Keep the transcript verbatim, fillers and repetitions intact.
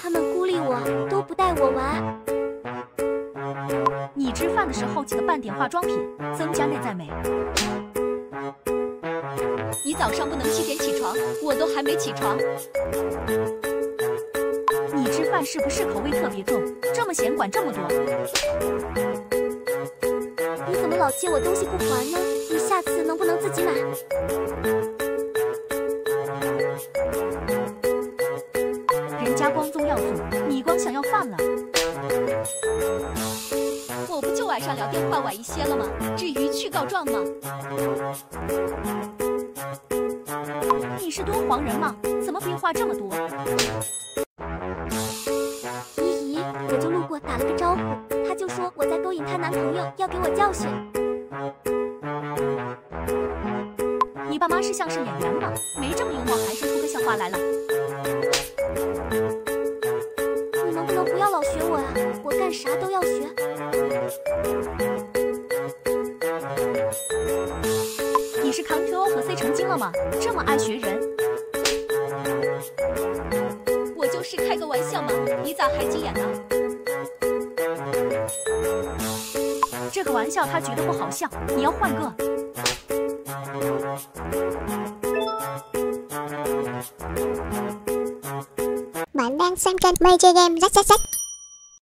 他们孤立我，都不带我玩。你吃饭的时候记得拌点化妆品，增加内在美。你早上不能七点起床，我都还没起床。你吃饭是不是口味特别重？这么咸管这么多？你怎么老借我东西不还呢？你下次能不能自己买？ 人家光宗耀祖，你光想要饭了。我不就晚上聊天话晚一些了吗？至于去告状吗？你是敦煌人吗？怎么废话这么多？依依，我就路过打了个招呼，她就说我在勾引她男朋友，要给我教训。你爸妈是相声演员吗？没这么幽默，还说出个笑话来了。 啥都要学。你是扛 Q O 和 C 成精了吗？这么爱学人。我就是开个玩笑嘛，你咋还急眼呢？这个玩笑他觉得不好笑，你要换个。晚安，三更，每节 game 三三三。